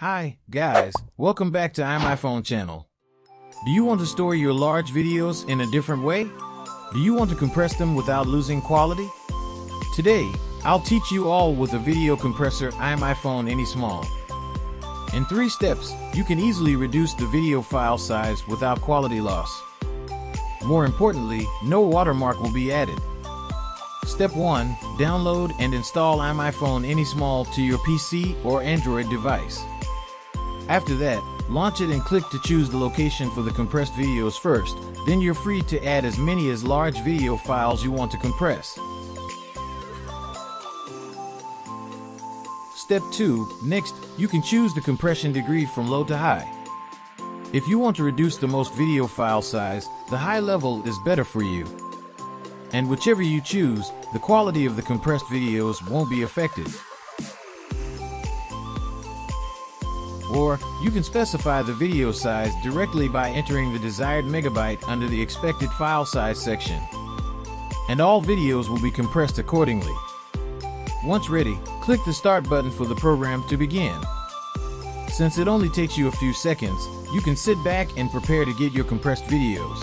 Hi, guys. Welcome back to iMyFone channel. Do you want to store your large videos in a different way? Do you want to compress them without losing quality? Today, I'll teach you all with a video compressor iMyFone AnySmall. In 3 steps, you can easily reduce the video file size without quality loss. More importantly, no watermark will be added. Step 1. Download and install iMyFone AnySmall to your PC or Android device. After that, launch it and click to choose the location for the compressed videos first, then you're free to add as many as large video files you want to compress. Step 2. Next, you can choose the compression degree from low to high. If you want to reduce the most video file size, the high level is better for you. And whichever you choose, the quality of the compressed videos won't be affected. Or, you can specify the video size directly by entering the desired megabyte under the expected file size section. And all videos will be compressed accordingly. Once ready, click the Start button for the program to begin. Since it only takes you a few seconds, you can sit back and prepare to get your compressed videos.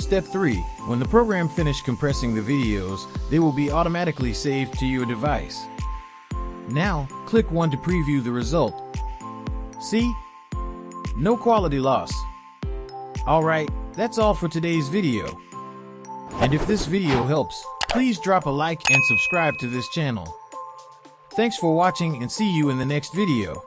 Step 3. When the program finishes compressing the videos, they will be automatically saved to your device. Now, click 1 to preview the result. See? No quality loss. Alright, that's all for today's video. And if this video helps, please drop a like and subscribe to this channel. Thanks for watching and see you in the next video.